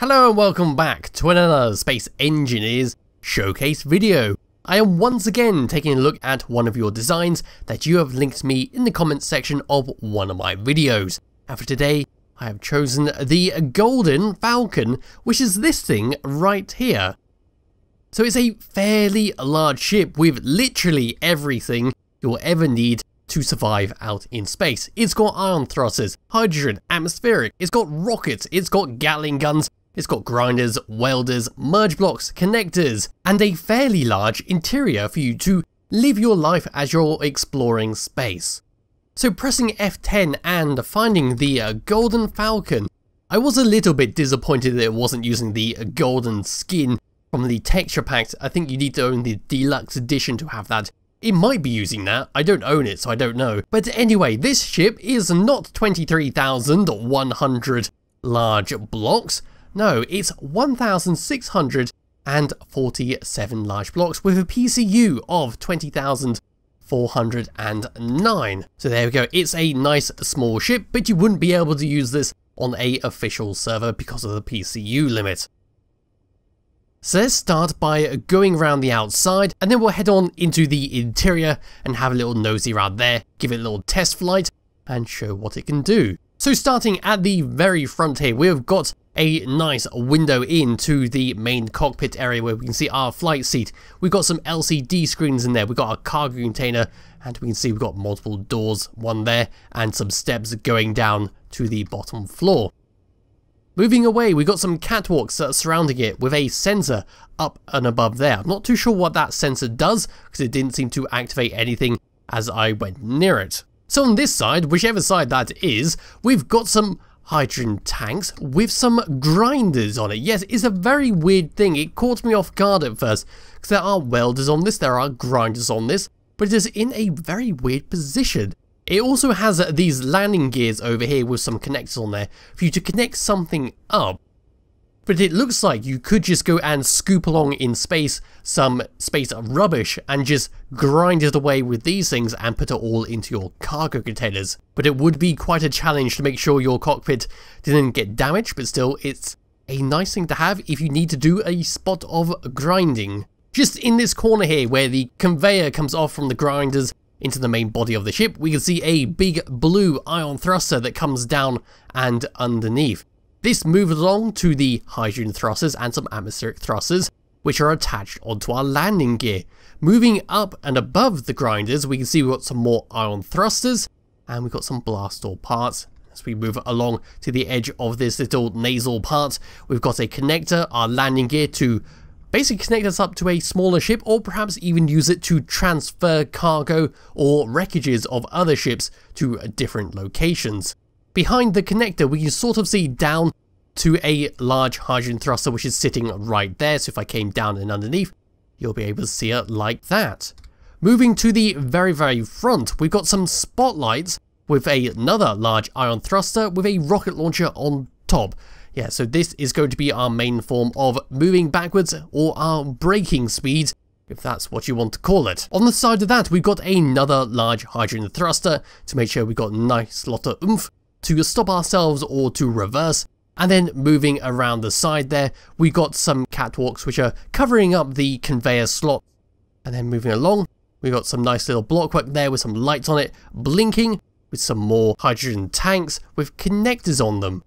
Hello and welcome back to another Space Engineers showcase video. I am once again taking a look at one of your designs that you have linked me in the comments section of one of my videos. And for today, I have chosen the Golden Falcon, which is this thing right here. So it's a fairly large ship with literally everything you'll ever need to survive out in space. It's got ion thrusters, hydrogen, atmospheric, it's got rockets, it's got Gatling guns, it's got grinders, welders, merge blocks, connectors, and a fairly large interior for you to live your life as you're exploring space. So pressing F10 and finding the Golden Falcon, I was a little bit disappointed that it wasn't using the golden skin from the texture packs. I think you need to own the deluxe edition to have that. It might be using that, I don't own it so I don't know. But anyway, this ship is not 23,100 large blocks. No, it's 1,647 large blocks with a PCU of 20,409. So there we go, it's a nice small ship, but you wouldn't be able to use this on an official server because of the PCU limit. So let's start by going around the outside, and then we'll head on into the interior and have a little nosy around there, give it a little test flight, and show what it can do. So starting at the very front here, we've got a nice window into the main cockpit area where we can see our flight seat. We've got some LCD screens in there, we've got our cargo container, and we can see we've got multiple doors, one there, and some steps going down to the bottom floor. Moving away, we've got some catwalks that are surrounding it with a sensor up and above there. I'm not too sure what that sensor does because it didn't seem to activate anything as I went near it. So on this side, whichever side that is, we've got some hydrogen tanks with some grinders on it. Yes, it's a very weird thing. It caught me off guard at first because there are welders on this, there are grinders on this, but it is in a very weird position. It also has these landing gears over here with some connectors on there for you to connect something up. But it looks like you could just go and scoop along in space some space rubbish and just grind it away with these things and put it all into your cargo containers. But it would be quite a challenge to make sure your cockpit didn't get damaged, but still it's a nice thing to have if you need to do a spot of grinding. Just in this corner here where the conveyor comes off from the grinders into the main body of the ship, we can see a big blue ion thruster that comes down and underneath. This moves along to the hydrogen thrusters and some atmospheric thrusters, which are attached onto our landing gear. Moving up and above the grinders, we can see we've got some more ion thrusters, and we've got some blast door parts. As we move along to the edge of this little nasal part, we've got a connector, our landing gear, to basically connect us up to a smaller ship, or perhaps even use it to transfer cargo or wreckages of other ships to different locations. Behind the connector, we can sort of see down to a large hydrogen thruster which is sitting right there, so if I came down and underneath, you'll be able to see it like that. Moving to the very front, we've got some spotlights with another large ion thruster with a rocket launcher on top. Yeah, so this is going to be our main form of moving backwards, or our braking speed, if that's what you want to call it. On the side of that, we've got another large hydrogen thruster to make sure we've got a nice lot of oomph to stop ourselves or to reverse. And then moving around the side there, we've got some catwalks which are covering up the conveyor slot. And then moving along, we've got some nice little blockwork there with some lights on it, blinking, with some more hydrogen tanks with connectors on them.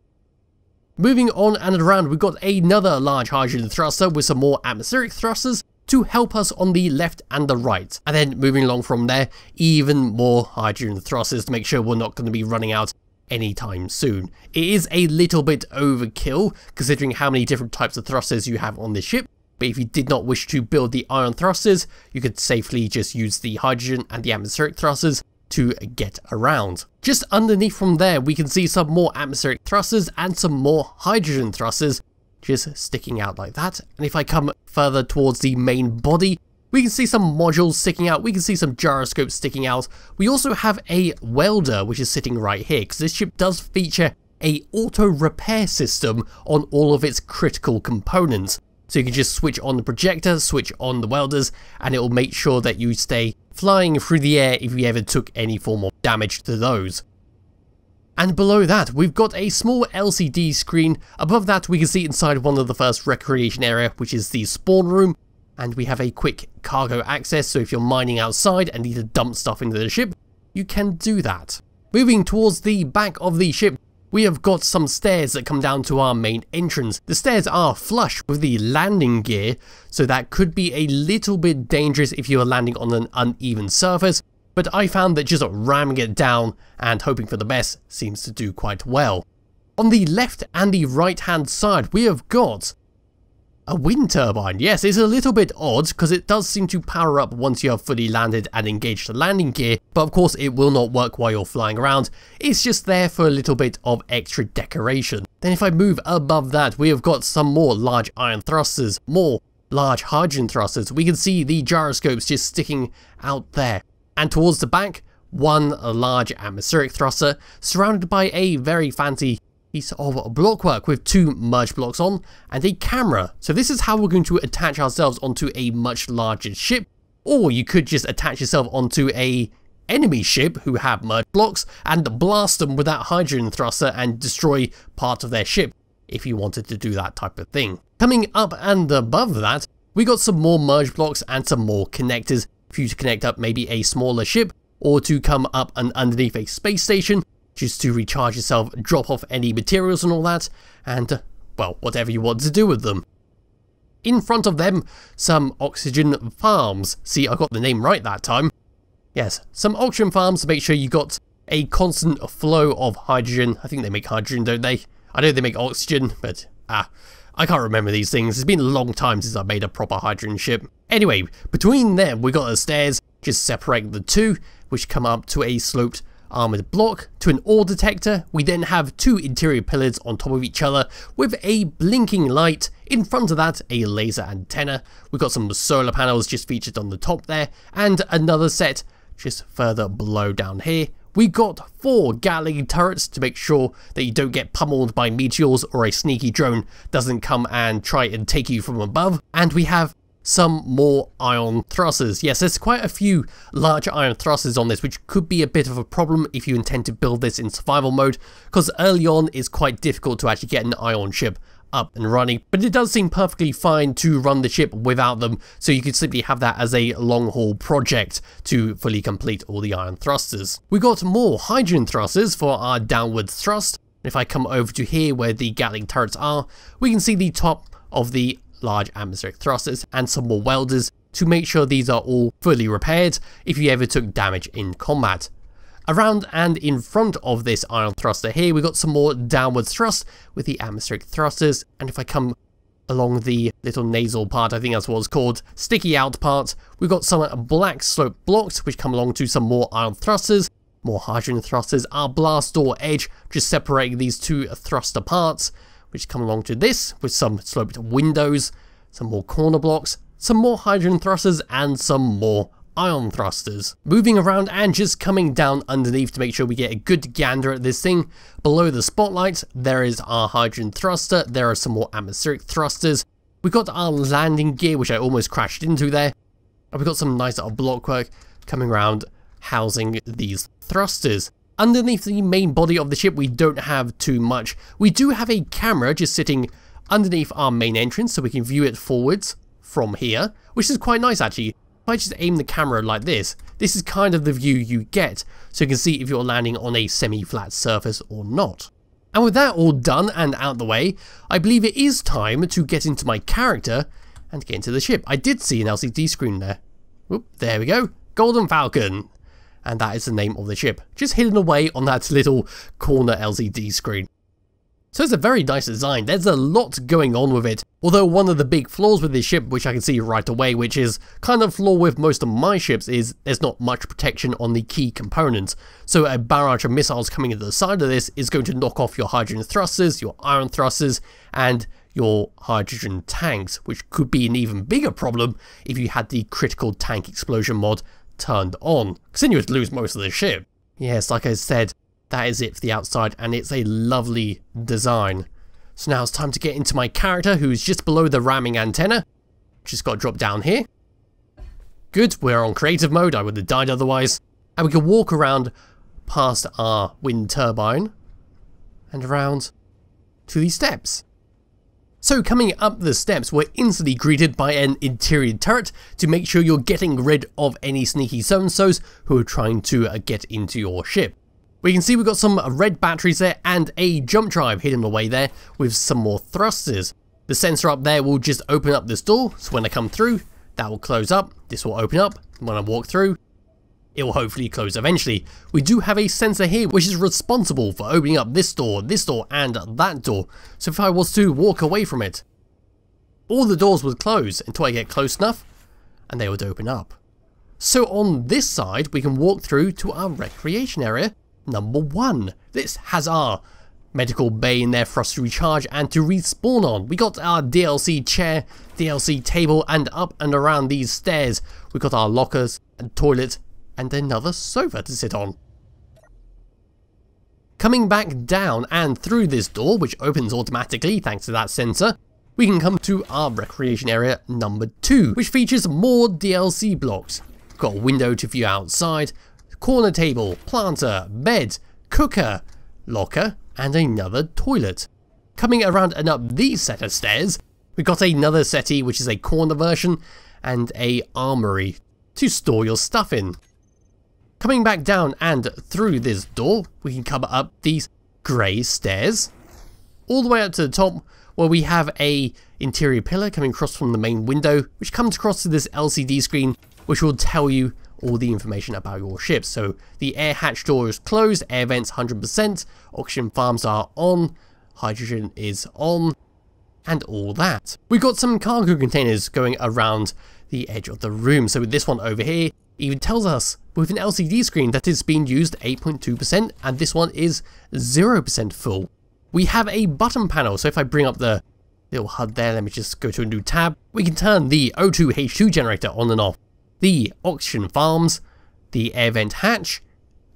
Moving on and around, we've got another large hydrogen thruster with some more atmospheric thrusters to help us on the left and the right. And then moving along from there, even more hydrogen thrusters to make sure we're not going to be running out anytime soon. It is a little bit overkill considering how many different types of thrusters you have on this ship, but if you did not wish to build the ion thrusters, you could safely just use the hydrogen and the atmospheric thrusters to get around. Just underneath from there, we can see some more atmospheric thrusters and some more hydrogen thrusters just sticking out like that. And if I come further towards the main body, we can see some modules sticking out, we can see some gyroscopes sticking out. We also have a welder which is sitting right here because this ship does feature an auto repair system on all of its critical components. So you can just switch on the projector, switch on the welders, and it will make sure that you stay flying through the air if you ever took any form of damage to those. And below that, we've got a small LCD screen. Above that, we can see inside one of the first recreation area, which is the spawn room. And we have a quick cargo access, so if you're mining outside and need to dump stuff into the ship, you can do that. Moving towards the back of the ship, we have got some stairs that come down to our main entrance. The stairs are flush with the landing gear, so that could be a little bit dangerous if you are landing on an uneven surface, but I found that just ramming it down and hoping for the best seems to do quite well. On the left and the right hand side, we have got a wind turbine. Yes, it's a little bit odd because it does seem to power up once you have fully landed and engaged the landing gear, but of course it will not work while you're flying around. It's just there for a little bit of extra decoration. Then if I move above that, we have got some more large iron thrusters, more large hydrogen thrusters. We can see the gyroscopes just sticking out there. And towards the back, one large atmospheric thruster surrounded by a very fancy piece of blockwork with two merge blocks on and a camera. So this is how we're going to attach ourselves onto a much larger ship, or you could just attach yourself onto a enemy ship who have merge blocks and blast them with that hydrogen thruster and destroy part of their ship if you wanted to do that type of thing. Coming up and above that, we got some more merge blocks and some more connectors for you to connect up maybe a smaller ship or to come up and underneath a space station, just to recharge yourself, drop off any materials and all that, and, well, whatever you want to do with them. In front of them, some oxygen farms. See, I got the name right that time. Yes, some oxygen farms to make sure you got a constant flow of hydrogen. I think they make hydrogen, don't they? I know they make oxygen, but, I can't remember these things. It's been a long time since I made a proper hydrogen ship. Anyway, between them, we got the stairs, just separating the two, which come up to a sloped armoured block to an ore detector. We then have two interior pillars on top of each other with a blinking light. In front of that, a laser antenna. We've got some solar panels just featured on the top there, and another set just further below down here. We got four Gatling turrets to make sure that you don't get pummeled by meteors or a sneaky drone doesn't come and try and take you from above. And we have some more ion thrusters. Yes, there's quite a few large ion thrusters on this, which could be a bit of a problem if you intend to build this in survival mode, because early on it's quite difficult to actually get an ion ship up and running, but it does seem perfectly fine to run the ship without them, so you could simply have that as a long haul project to fully complete all the ion thrusters. We got more hydrogen thrusters for our downward thrust. If I come over to here where the Gatling turrets are, we can see the top of the large atmospheric thrusters and some more welders to make sure these are all fully repaired if you ever took damage in combat. Around and in front of this ion thruster here, we got some more downward thrust with the atmospheric thrusters, and if I come along the little nasal part, I think that's what it's called, sticky out part, we've got some black slope blocks which come along to some more ion thrusters, more hydrogen thrusters, our blast door edge just separating these two thruster parts, which come along to this with some sloped windows, some more corner blocks, some more hydrogen thrusters and some more ion thrusters. Moving around and just coming down underneath to make sure we get a good gander at this thing. Below the spotlight, there is our hydrogen thruster, there are some more atmospheric thrusters, we've got our landing gear which I almost crashed into there, and we've got some nice blockwork coming around housing these thrusters. Underneath the main body of the ship, we don't have too much. We do have a camera just sitting underneath our main entrance, so we can view it forwards from here, which is quite nice actually. If I just aim the camera like this is kind of the view you get, so you can see if you're landing on a semi-flat surface or not. And with that all done and out the way, I believe it is time to get into my character and get into the ship. I did see an LCD screen there. Whoop, there we go, Golden Falcon. And that is the name of the ship, just hidden away on that little corner LCD screen. So it's a very nice design, there's a lot going on with it, although one of the big flaws with this ship, which I can see right away, which is kind of flaw with most of my ships, is there's not much protection on the key components. So a barrage of missiles coming into the side of this is going to knock off your hydrogen thrusters, your iron thrusters, and your hydrogen tanks, which could be an even bigger problem if you had the critical tank explosion mod turned on, because then you would lose most of the ship. Yes, like I said, that is it for the outside, and it's a lovely design. So now it's time to get into my character, who's just below the ramming antenna. Just got dropped down here. Good, we're on creative mode, I would have died otherwise. And we can walk around past our wind turbine, and around to these steps. So coming up the steps, we're instantly greeted by an interior turret to make sure you're getting rid of any sneaky so-and-sos who are trying to get into your ship. We can see we've got some red batteries there and a jump drive hidden away there with some more thrusters. The sensor up there will just open up this door, so when I come through, that will close up, this will open up, when I walk through, it will hopefully close eventually. We do have a sensor here which is responsible for opening up this door and that door, so if I was to walk away from it, all the doors would close until I get close enough and they would open up. So on this side we can walk through to our recreation area number 1. This has our medical bay in there for us to recharge and to respawn on. We got our DLC chair, DLC table, and up and around these stairs we got our lockers and toilet and another sofa to sit on. Coming back down and through this door, which opens automatically thanks to that sensor, we can come to our recreation area number 2, which features more DLC blocks. We've got a window to view outside, corner table, planter, bed, cooker, locker, and another toilet. Coming around and up these set of stairs, we've got another settee, which is a corner version, and a armory to store your stuff in. Coming back down and through this door, we can come up these grey stairs, all the way up to the top, where we have an interior pillar coming across from the main window, which comes across to this LCD screen, which will tell you all the information about your ship. So the air hatch door is closed, air vents 100%, oxygen farms are on, hydrogen is on, and all that. We've got some cargo containers going around the edge of the room. So with this one over here, even tells us with an LCD screen that it's been used 8.2% and this one is 0% full. We have a button panel, so if I bring up the little HUD there, let me just go to a new tab, we can turn the O2H2 generator on and off, the oxygen farms, the air vent hatch,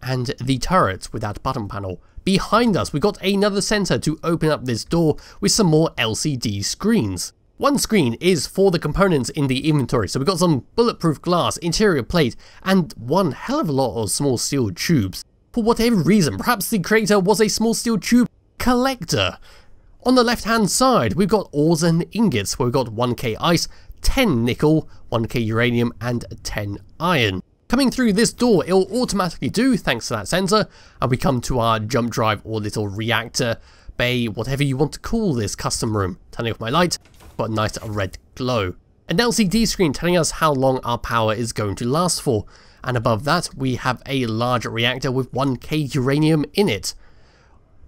and the turrets with that button panel. Behind us, we got another sensor to open up this door with some more LCD screens. One screen is for the components in the inventory, so we've got some bulletproof glass, interior plate, and one hell of a lot of small steel tubes. For whatever reason, perhaps the creator was a small steel tube collector. On the left-hand side, we've got ores and ingots, where we've got 1K ice, 10 nickel, 1K uranium, and 10 iron. Coming through this door, it'll automatically do, thanks to that sensor, and we come to our jump drive or little reactor bay, whatever you want to call this custom room. Turning off my light, got a nice red glow. An LCD screen telling us how long our power is going to last for, and above that, we have a large reactor with 1K uranium in it.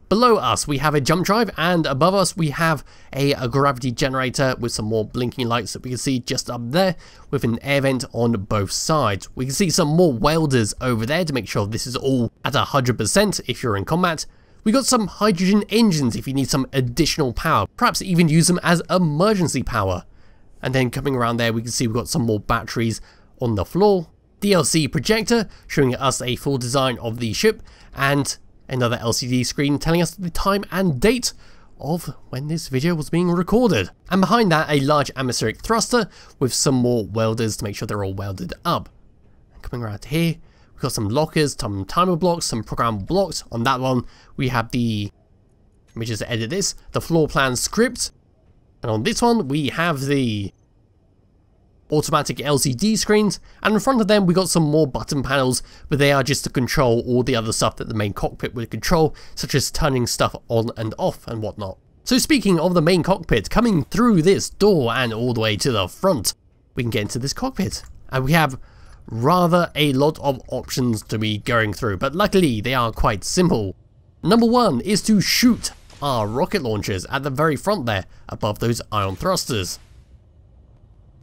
Below us we have a jump drive, and above us we have a gravity generator with some more blinking lights that we can see just up there, with an air vent on both sides. We can see some more welders over there to make sure this is all at 100% if you're in combat. We got some hydrogen engines if you need some additional power, perhaps even use them as emergency power. And then coming around there we can see we've got some more batteries on the floor, DLC projector showing us a full design of the ship, and another LCD screen telling us the time and date of when this video was being recorded. And behind that, a large atmospheric thruster with some more welders to make sure they're all welded up. And coming around here, we've got some lockers, some timer blocks, some program blocks. On that one, we have the, let me just edit this, the floor plan script. And on this one, we have the automatic LCD screens, and in front of them we got some more button panels, but they are just to control all the other stuff that the main cockpit would control, such as turning stuff on and off and whatnot. So speaking of the main cockpit, coming through this door and all the way to the front, we can get into this cockpit, and we have rather a lot of options to be going through, but luckily they are quite simple. Number 1 is to shoot our rocket launchers at the very front there, above those ion thrusters.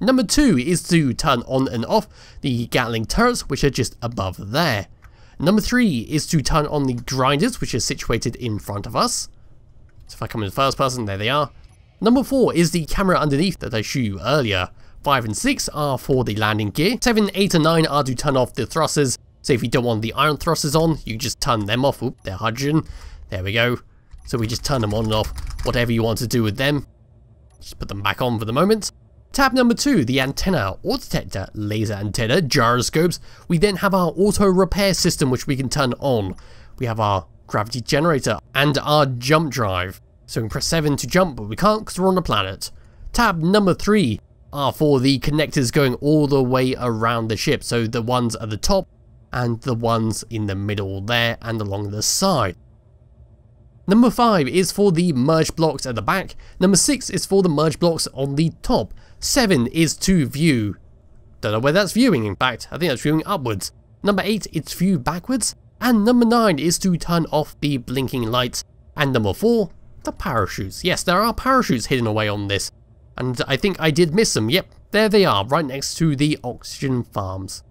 Number 2 is to turn on and off the Gatling turrets, which are just above there. Number 3 is to turn on the grinders, which are situated in front of us. So if I come in first person, there they are. Number 4 is the camera underneath that I showed you earlier. 5 and 6 are for the landing gear. 7, 8 and 9 are to turn off the thrusters. So if you don't want the iron thrusters on, you just turn them off. Oop, they're hydrogen. There we go. So we just turn them on and off, whatever you want to do with them. Just put them back on for the moment. Tab number 2, the antenna, auto detector, laser antenna, gyroscopes. We then have our auto repair system, which we can turn on. We have our gravity generator, and our jump drive. So we can press 7 to jump, but we can't because we're on a planet. Tab number 3 are for the connectors going all the way around the ship, so the ones at the top and the ones in the middle there and along the side. Number 5 is for the merge blocks at the back. Number 6 is for the merge blocks on the top. 7 is to view. Don't know where that's viewing, in fact. I think that's viewing upwards. Number 8 is view backwards. And number 9 is to turn off the blinking lights. And number 4, the parachutes. Yes, there are parachutes hidden away on this. And I think I did miss them. Yep, there they are, right next to the oxygen farms.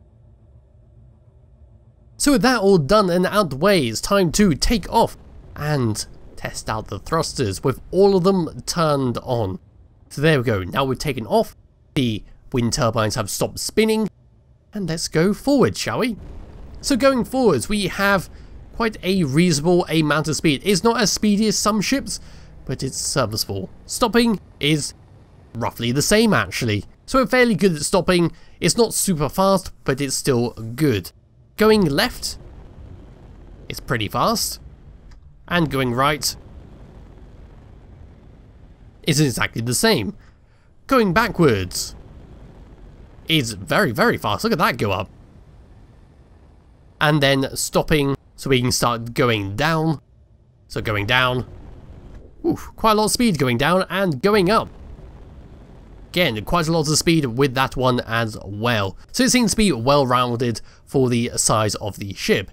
So with that all done and out the way, it's time to take off and test out the thrusters with all of them turned on. So there we go, now we've taken off, the wind turbines have stopped spinning, and let's go forward, shall we? So going forwards, we have quite a reasonable amount of speed. It's not as speedy as some ships, but it's serviceable. Stopping is roughly the same, actually. So we're fairly good at stopping. It's not super fast, but it's still good. Going left, it's pretty fast. And going right is exactly the same. Going backwards is very, very fast. Look at that go up. And then stopping so we can start going down. So going down, oof, quite a lot of speed going down, and going up. Again, quite a lot of speed with that one as well. So it seems to be well-rounded for the size of the ship.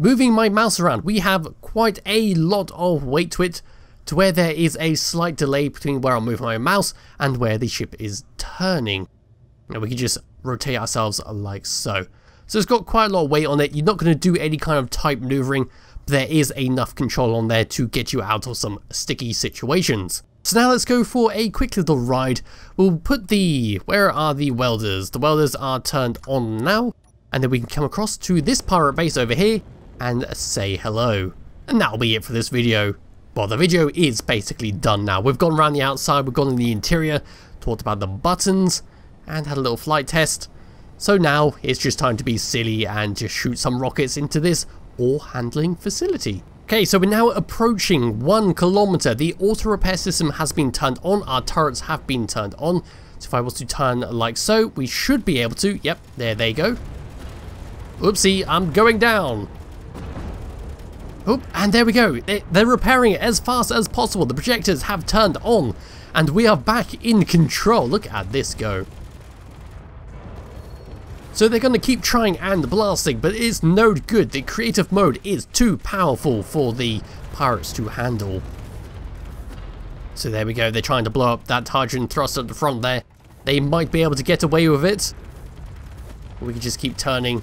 Moving my mouse around, we have quite a lot of weight to it, to where there is a slight delay between where I'm moving my mouse and where the ship is turning. Now we can just rotate ourselves like so. So it's got quite a lot of weight on it. You're not going to do any kind of tight maneuvering, but there is enough control on there to get you out of some sticky situations. So now let's go for a quick little ride. We'll put the... where are the welders? The welders are turned on now, and then we can come across to this pirate base over here and say hello. And that'll be it for this video. Well, the video is basically done now. We've gone around the outside, we've gone in the interior, talked about the buttons, and had a little flight test. So now it's just time to be silly and just shoot some rockets into this ore handling facility. Okay, so we're now approaching 1 kilometer. The auto repair system has been turned on. Our turrets have been turned on. So if I was to turn like so, we should be able to. Yep, there they go. Oopsie, I'm going down. Oh, and there we go, they're repairing it as fast as possible. The projectors have turned on, and we are back in control. Look at this go. So they're going to keep trying and blasting, but it's no good. The creative mode is too powerful for the pirates to handle. So there we go, they're trying to blow up that hydrogen thruster at the front there. They might be able to get away with it. We can just keep turning,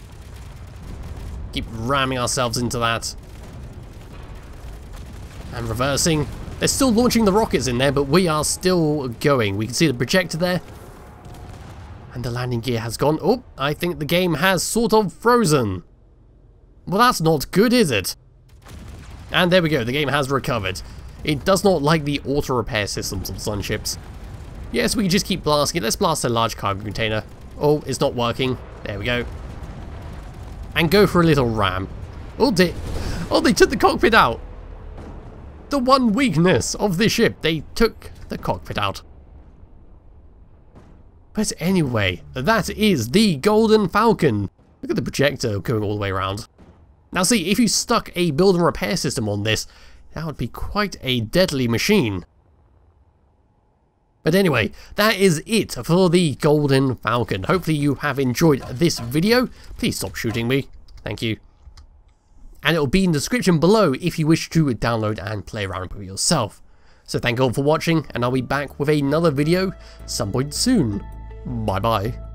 keep ramming ourselves into that. And reversing. They're still launching the rockets in there, but we are still going. We can see the projector there. And the landing gear has gone. Oh, I think the game has sort of frozen. Well, that's not good, is it? And there we go. The game has recovered. It does not like the auto repair systems of sunships. Yes, we can just keep blasting it. Let's blast a large cargo container. Oh, it's not working. There we go. And go for a little ram. Oh, they took the cockpit out. The one weakness of this ship, they took the cockpit out. But anyway, that is the Golden Falcon. Look at the projector going all the way around. Now see, if you stuck a build and repair system on this, that would be quite a deadly machine. But anyway, that is it for the Golden Falcon. Hopefully you have enjoyed this video. Please stop shooting me. Thank you. And it will be in the description below if you wish to download and play around with yourself. So thank you all for watching, and I'll be back with another video some point soon. Bye bye.